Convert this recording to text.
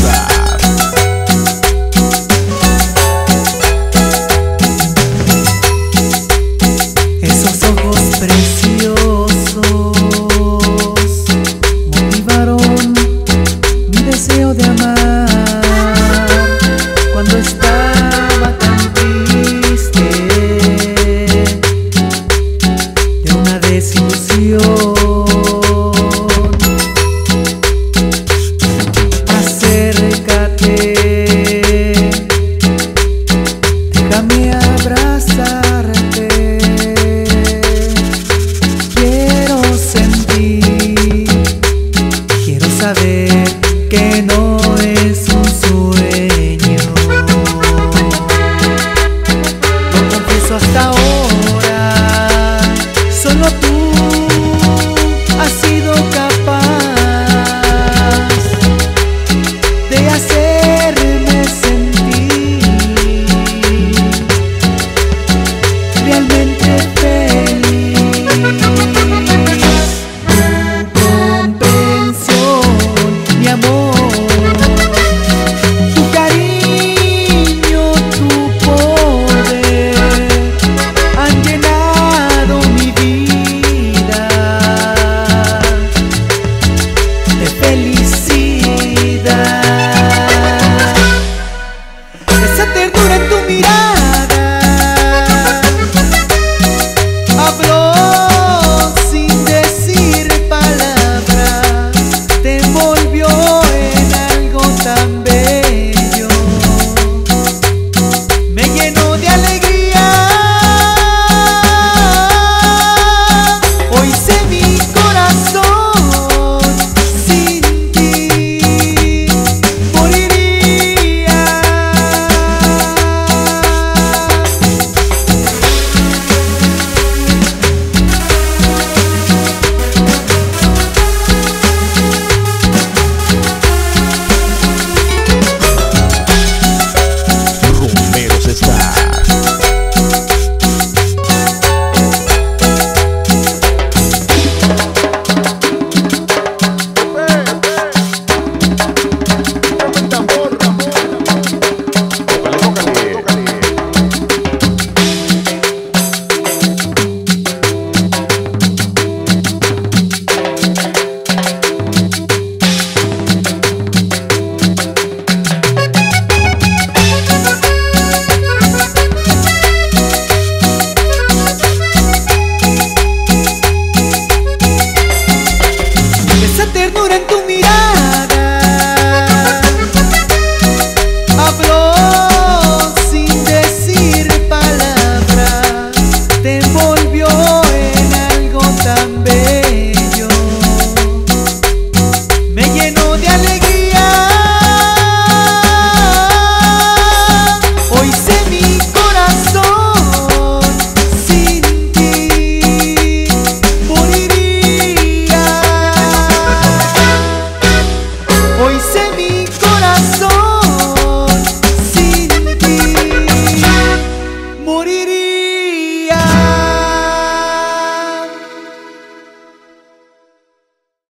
gozar. Esos ojos preciosos motivaron mi deseo de amar. Cuando estaba tan triste de una desilusión, saber que no es